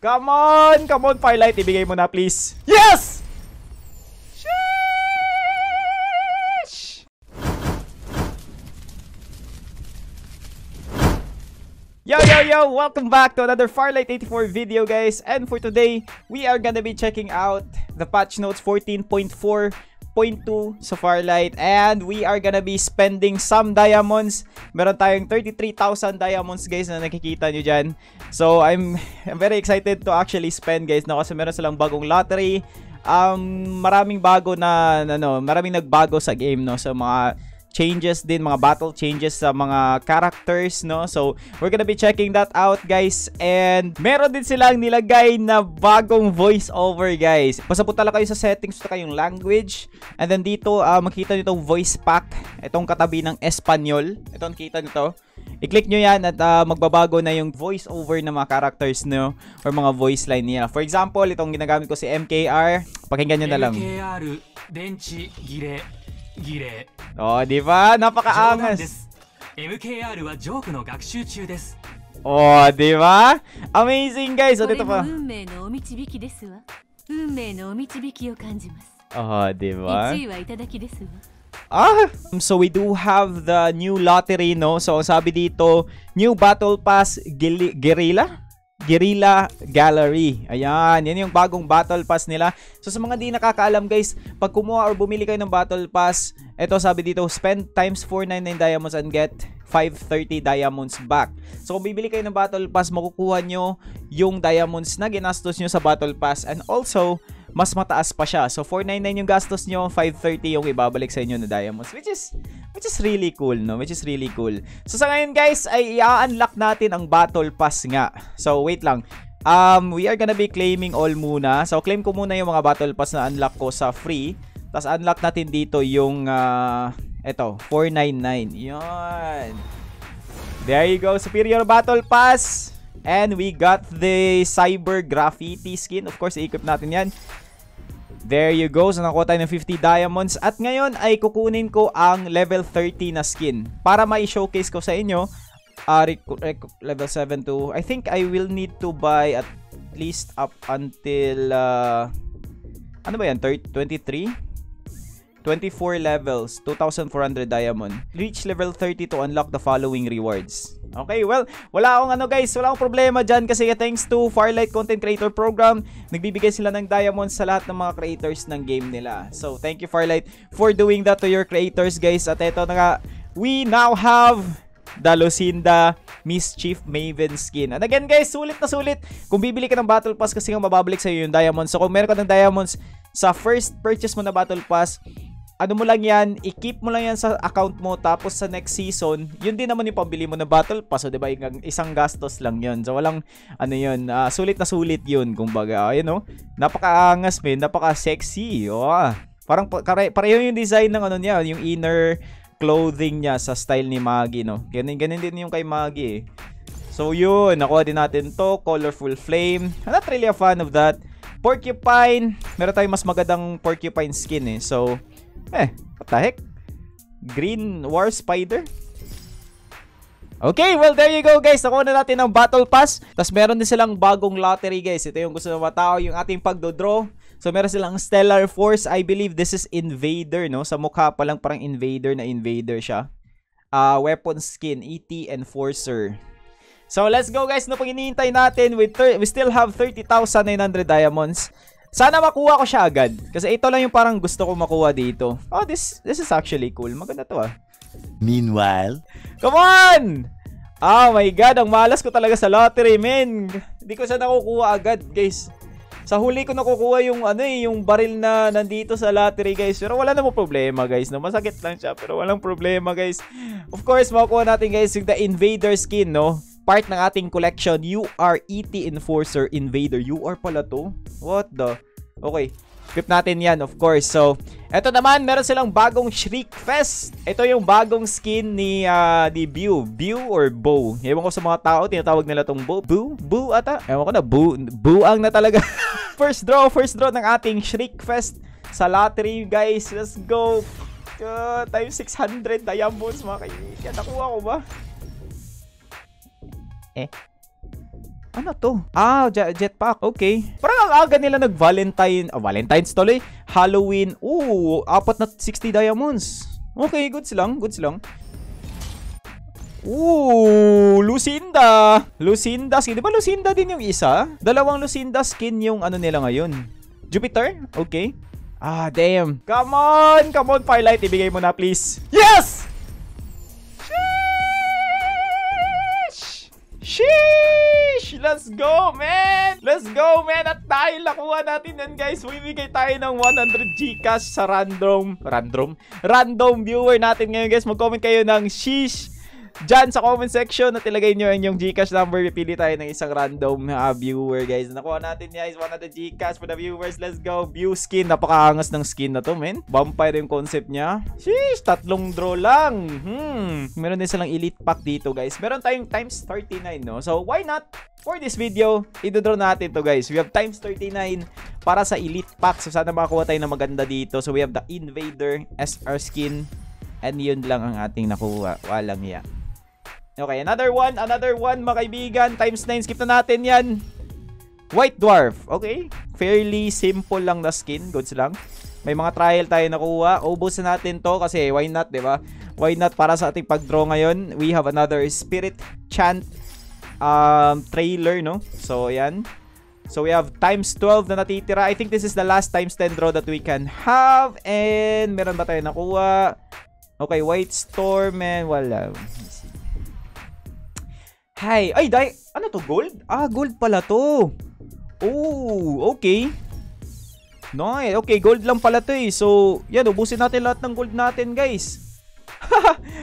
Come on! Come on, Firelight! Ibigay mo na, please. Yes! Sheesh! Yo, yo, yo! Welcome back to another Farlight 84 video, guys. And for today, we are gonna be checking out the patch notes 14.4.2 sa Farlight. And we are gonna be spending some diamonds. Meron tayong 33,000 diamonds, guys, na nakikita nyo dyan. So, I'm very excited to actually spend, guys, no? Kasi meron silang bagong lottery. Maraming bago na, ano, maraming nagbago sa game, no? So, mga changes din, mga battle changes sa mga characters, no? So, we're gonna be checking that out, guys. And meron din silang nilagay na bagong voiceover, guys. Pasapunta lang kayo sa settings, sa kayong language. And then dito, makita nyo itong voice pack. Itong katabi ng Espanyol. Ito, nakita nyo to. I-click nyo yan at magbabago na yung voiceover ng mga characters nyo or mga voice line niya. For example, itong ginagamit ko si MKR. Pakinggan nyo na lang. MKR, denchi, gire, gire. Oh, di ba? Napakaangas. MKR wa joke no gakushu chuu desu. Oh, di ba? Amazing, guys. O, dito pa. Oh, di ba? Ah! So we do have the new lottery, no? So sabi dito, new battle pass Guerrilla Gallery. Ayan, yan yung bagong battle pass nila. So sa mga di nakakaalam, guys, pag kumuha or bumili kayo ng battle pass, ito sabi dito, spend times 499 diamonds and get 530 diamonds back. So kung bibili kayo ng battle pass, makukuha nyo yung diamonds na ginastos nyo sa battle pass, and also mas mataas pa siya. So 499 yung gastos nyo, 530 yung ibabalik sa inyo na diamonds, which is really cool, no? Which is really cool. So sa ngayon, guys, ay i-unlock natin ang battle pass nga. So wait lang. We are gonna be claiming all muna. So claim ko muna yung mga battle pass na unlock ko sa free. Tapos unlock natin dito yung eto, 499. 'Yon. There you go, superior battle pass. And we got the Cyber Graffiti skin. Of course, i-equip natin yan. There you go. So, nakuha tayo ng 50 diamonds. At ngayon ay kukunin ko ang level 30 na skin. Para ma-showcase ko sa inyo, level 7 to... I think I will need to buy at least up until... ano ba yan? 23? 24 levels, 2,400 diamond. Reach level 30 to unlock the following rewards. Okay, well, wala akong wala akong problema dyan kasi thanks to Farlight Content Creator Program, nagbibigay sila ng diamonds sa lahat ng mga creators ng game nila. So, thank you Farlight for doing that to your creators, guys. At eto na nga, we now have the Lucinda Mischief Maven skin. And again, guys, sulit na sulit. Kung bibili ka ng battle pass kasi nga mababalik sa'yo yung diamonds. So, kung meron ka ng diamonds sa first purchase mo na battle pass, ano mo lang yan, i-keep mo lang yan sa account mo, tapos sa next season, yun din naman yung pambili mo na battle pass, so diba, isang gastos lang yun. So walang, ano yun, sulit na sulit yun, kumbaga, you know, napakaangas, man, napaka-sexy, oh. Parang pareho yung design ng ano niya, yung inner clothing niya sa style ni Maggi, no. Ganun din yung kay Maggi, eh. So yun, nakuha din natin to, Colorful Flame. I'm not really a fan of that. Porcupine, meron tayong mas magandang porcupine skin, eh, so... what the heck? Green War Spider? Okay, well, there you go, guys. Nakuha na natin ang battle pass. Tapos meron din silang bagong lottery, guys. Ito yung gusto ng mga tao, yung ating pagdodraw. So meron silang Stellar Force. I believe this is Invader, no? Sa mukha pa lang parang Invader na Invader siya. Weapon skin, ET Enforcer. So let's go, guys. No, pag hinihintay natin, we still have 30,900 diamonds. Sana makuha ko siya agad. Kasi ito lang yung parang gusto ko makuha dito. Oh, this is actually cool. Maganda to, ah. Meanwhile. Come on! Oh my God, ang malas ko talaga sa lottery, man. Hindi ko siya nakukuha agad, guys. Sa huli ko nakukuha yung, ano eh, yung baril na nandito sa lottery, guys. Pero wala na mo problema, guys. No? Masakit lang siya, pero walang problema, guys. Of course, makukuha natin, guys, yung the Invader skin, no? Part ng ating collection. You are ET Enforcer Invader. You are pala to? What the? Okay. Equip natin yan, of course. So, eto naman, meron silang bagong Shriek Fest. Ito yung bagong skin ni Bew. Bew or Bow? Ewan ko sa mga tao, tinatawag nila tong Bow. Boo? Boo ata? Ewan ko na. Boo. Buang na talaga. First draw ng ating Shriek Fest sa lottery, guys. Let's go. Times 600 diamonds, mga kaibigan. Nakuha ko ba? Eh. Ano to? Ah, jetpack. Okay. Parang ang aga nila nag-Valentine. Oh, Valentine's tuloy. Halloween. Ooh, apat na 60 diamonds. Okay, goods lang. Goods lang. Ooh, Lucinda. Lucinda skin. Di ba Lucinda din yung isa? Dalawang Lucinda skin yung ano nila ngayon. Jupiter? Okay. Ah, damn. Come on. Come on, Firelight. Ibigay mo na, please. Yes! Sheesh! Sheesh! Let's go, man! Let's go, man! At dahil nakuha natin yan, guys, bibigay tayo ng 100G cash sa random viewer natin ngayon, guys. Mag-comment kayo ng sheesh dyan sa comment section at ilagay nyo yung Gcash number. Pipili tayo ng isang random viewer, guys. Nakuha natin, guys, 100 Gcash for the viewers. Let's go. View skin. Napakaangas ng skin na to, men. Vampire yung concept niya. Sheesh, tatlong draw lang. Meron din silang elite pack dito, guys. Meron tayong times 39, no? So, why not? For this video, idodraw natin to, guys. We have times 39 para sa elite pack. So, sana makakuha tayo ng maganda dito. So, we have the Invader, SR skin, and yun lang ang ating nakuha. Walang iya. Okay, another one, mga kaibigan. Times 9, skip na natin yan. White Dwarf, okay. Fairly simple lang na skin, goods lang. May mga trial tayo nakuha. Obos na natin to kasi why not, diba? Why not para sa ating pagdraw ngayon. We have another Spirit Chant trailer, no? So, yan. So, we have times 12 na natitira. I think this is the last times 10 draw that we can have. And, meron ba tayo nakuha? Okay, White Storm, and wala. Hi! Ay, ano to? Gold? Ah, gold pala to. Oh, okay. Nice. Okay, gold lang pala to eh. So, yan. Ubusin natin lahat ng gold natin, guys.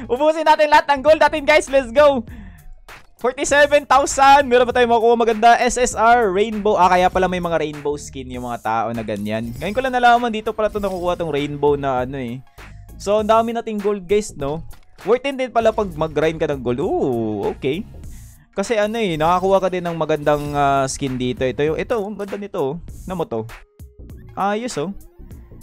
Ubusin natin lahat ng gold natin, guys. Let's go. 47,000. Meron ba tayo makuha maganda? SSR, rainbow. Ah, kaya pala may mga rainbow skin yung mga tao na ganyan. Ngayon ko lang nalaman dito pala to nakukuha tong rainbow na ano eh. So, ang dami nating gold, guys, no? Worth it din pala pag mag-grind ka ng gold. Ooh, okay. Kasi ano eh, nakakuha ka din ng magandang skin dito. Ito, ang ganda nito. Ano mo to? Ayos oh.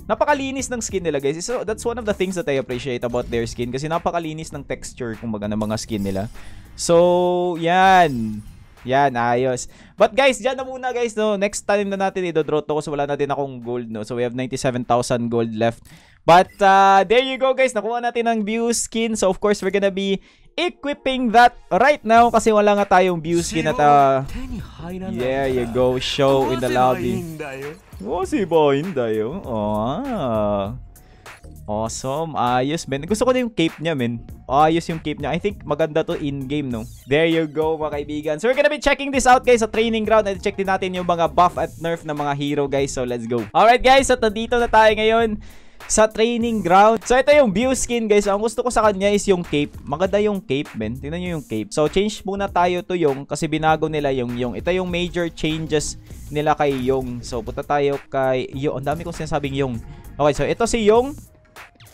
Napakalinis ng skin nila, guys. So, that's one of the things that I appreciate about their skin. Kasi napakalinis ng texture kung baga ng mga skin nila. So, yan. Yan, ayos. But guys, dyan na muna, guys. No? Next time na natin idodraw to kasi wala natin akong gold. No? So, we have 97,000 gold left. But, there you go, guys. Nakuha natin ng view skin. So, of course, we're gonna be equipping that right now kasi wala nga tayong view skin at there you go, show in the lobby. Oh, awesome, ayos, men. Gusto ko na yung cape niya, men. Ayos yung cape niya. I think maganda to in-game, no? There you go, mga kaibigan. So, we're gonna be checking this out, guys, sa training ground. At check din natin yung mga buff at nerf ng mga hero, guys. So, let's go. Alright, guys, at nandito na tayo ngayon sa training ground. So, ito yung view skin, guys. Ang gusto ko sa kanya is yung cape. Maganda yung cape, men. Tingnan nyo yung cape. So, change muna tayo to yung kasi binago nila yung yung. Ito yung major changes nila kay yung. So, punta tayo kay yung. Ang dami kong sinasabing yung. Okay, so ito si yung.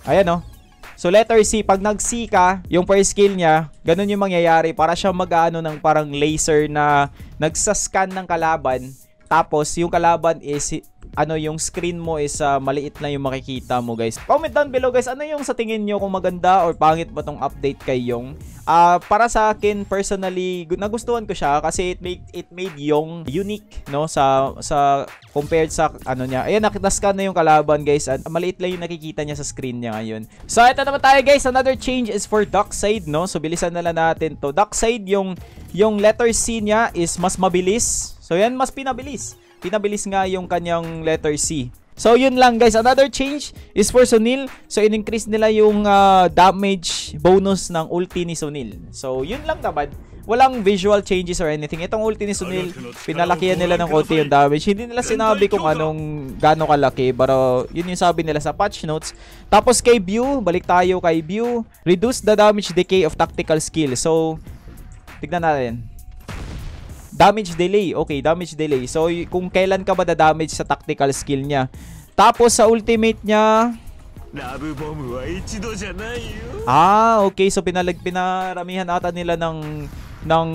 Ayan, oh. So, letter C. Pag nag-C ka, yung first skill niya, ganun yung mangyayari. Para siya mag-ano ng parang laser na nagsascan ng kalaban. Tapos, yung kalaban is, ano, yung screen mo is maliit na yung makikita mo, guys. Comment down below, guys. Ano yung sa tingin nyo kung maganda or pangit ba tong update kay Yong? Para sa akin, personally, nagustuhan ko siya kasi it made Yong unique, no? Sa compared sa, ano niya. Ayan, nakita-scan na yung kalaban, guys. At maliit lang yung nakikita niya sa screen niya ngayon. So, ito naman tayo, guys. Another change is for Duckside, no? So, bilisan na lang natin to. Duckside, yung letter C niya is mas mabilis. So, yan, mas pinabilis. Pinabilis nga yung kanyang letter C. So, yun lang, guys. Another change is for Sunil. So, in-increase nila yung damage bonus ng ulti ni Sunil. So, yun lang naman. Walang visual changes or anything. Itong ulti ni Sunil, pinalakihan nila ng konti yung damage. Hindi nila sinabi kung anong gano'ng kalaki. Pero, yun yung sabi nila sa patch notes. Tapos, kay View, balik tayo kay View. Reduce the damage decay of tactical skill. So, tignan natin. Damage delay. Okay, damage delay. So, kung kailan ka ba da-damage sa tactical skill niya. Tapos, sa ultimate niya... Ah, okay. So, pinaramihan ata nila ng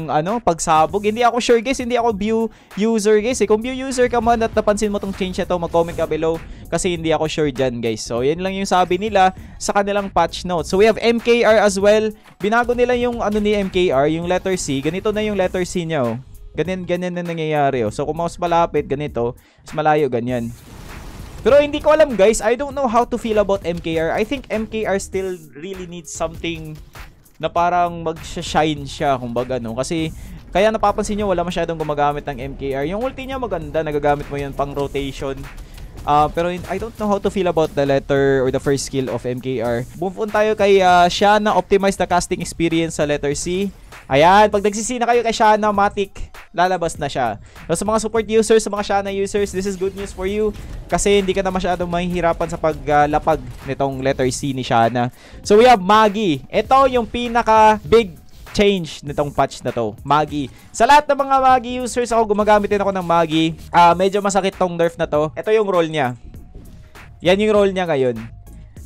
ano, pagsabog. Hindi ako sure, guys. Hindi ako view user, guys. Eh, kung view user ka man at napansin mo tong change na to, mag-comment ka below kasi hindi ako sure dyan, guys. So, yan lang yung sabi nila sa kanilang patch notes. So, we have MKR as well. Binago nila yung ano ni MKR, yung letter C. Ganito na yung letter C niya, oh. Ganyan na nangyayari, oh. So kung mas malapit, ganito. Mas malayo, ganyan. Pero hindi ko alam, guys. I don't know how to feel about MKR. I think MKR still really needs something na parang mag-shine siya, kumbaga, no? Kasi, kaya napapansin nyo, wala masyadong gumagamit ng MKR. Yung ulti niya maganda, nagagamit mo yun pang rotation. Pero I don't know how to feel about the letter or the first skill of MKR. Move on tayo kay Shanna. Optimize the casting experience sa letter C. Ayan, pag nagsisina kayo kay Shanna, matik, lalabas na siya. So, sa mga support users, sa mga Shanna users, this is good news for you. Kasi hindi ka na masyadong mahihirapan sa paglapag nitong letter C ni Shanna. So we have Maggi. Ito yung pinaka big change nitong patch na to, Maggi. Sa lahat ng mga Maggi users, ako gumagamit din ako ng Maggi. Medyo masakit tong nerf na to. Ito yung role niya. Yan yung role niya ngayon.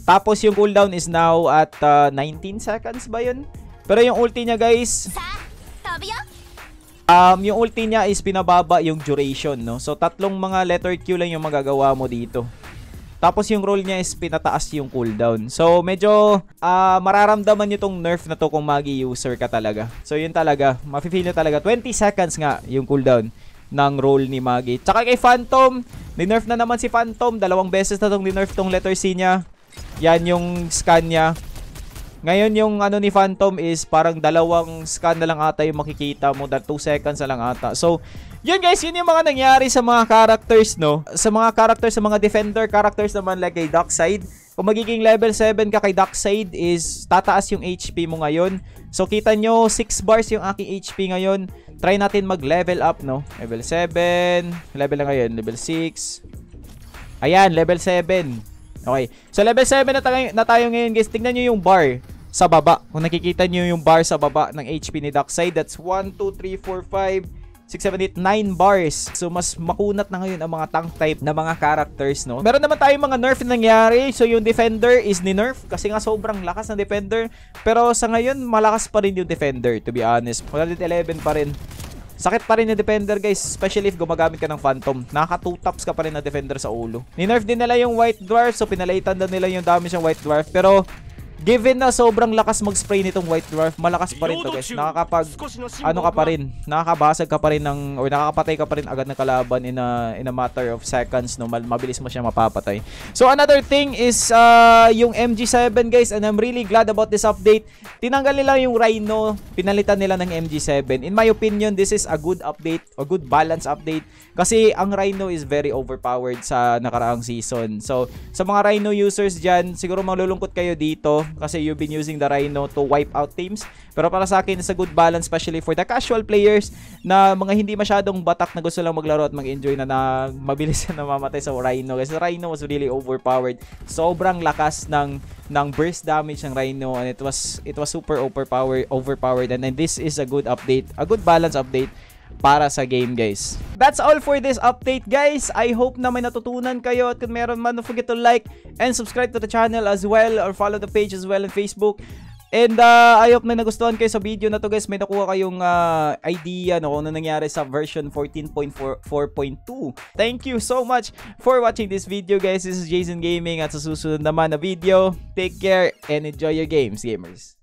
Tapos yung cooldown is now at 19 seconds ba yun? Pero yung ulti niya, guys, yung ulti niya is pinababa yung duration, no? So tatlong mga letter Q lang yung magagawa mo dito. Tapos yung role niya is pinataas yung cooldown. So medyo mararamdaman nyo tong nerf na to kung Maggi user ka talaga. So yun talaga, mafe-feel nyo talaga. 20 seconds nga yung cooldown ng role ni Maggi. Tsaka kay Phantom, ni-nerf na naman si Phantom. Dalawang beses na tong ni-nerf tong letter C niya. Yan yung scan niya. Ngayon yung ano ni Phantom is parang dalawang scan na lang ata yung makikita mo. 2 seconds na lang ata. So yun, guys, yun yung mga nangyari sa mga characters, no? Sa mga characters, sa mga defender characters naman, like kay Duckside. Kung magiging level 7 ka kay Duckside is tataas yung HP mo ngayon. So kita nyo, 6 bars yung aking HP ngayon. Try natin mag level up, no? Level 7, level na ngayon, level 6. Ayan, level 7. Okay, so level 7 na tayo ngayon, guys. Tignan nyo yung bar sa baba. Kung nakikita nyo yung bar sa baba ng HP ni Duckside, that's 1, 2, 3, 4, 5 6, 7, 8, 9 bars. So, mas makunat na ngayon ang mga tank type na mga characters, no? Meron naman tayong mga nerf na nangyari. So, yung defender is ni-nerf kasi nga sobrang lakas ng defender. Pero sa ngayon, malakas pa rin yung defender, to be honest. 111 pa rin. Sakit pa rin yung defender, guys, especially if gumagamit ka ng Phantom. Nakaka-2-tops ka pa rin na defender sa ulo. Ni-nerf din nila yung White Dwarf, so pinalitan na nila yung damage ng White Dwarf. Pero given na sobrang lakas mag-spray nitong White Dwarf, malakas pa rin to, guys. Nakakapag-ano ka pa rin, nakakabasag ka pa rin ng, or nakakapatay ka pa rin agad ng kalaban in a matter of seconds, no? Mabilis mo siya mapapatay. So another thing is yung MG7, guys, and I'm really glad about this update. Tinanggal nila yung Rhino, pinalitan nila ng MG7. In my opinion, this is a good update, a good balance update. Kasi ang Rhino is very overpowered sa nakaraang season. So sa mga Rhino users dyan, siguro malulungkot kayo dito kasi you've been using the Rhino to wipe out teams. Pero para sa akin, it's a good balance, especially for the casual players na mga hindi masyadong batak na gusto lang maglaro at mag-enjoy na mabilis na mamatay sa Rhino. Kasi Rhino was really overpowered. Sobrang lakas ng burst damage ng Rhino, and it was super overpowered. And this is a good update, a good balance update para sa game, guys. That's all for this update, guys. I hope na may natutunan kayo, at kung meron man, don't forget to like and subscribe to the channel as well, or follow the page as well on Facebook. And I hope na nagustuhan kayo sa video na to, guys. May nakuha kayong idea, no, kung ano nangyari sa version 14.4.2. Thank you so much for watching this video, guys. This is Jazon Gaming, at sa susunod naman na video, take care and enjoy your games, gamers.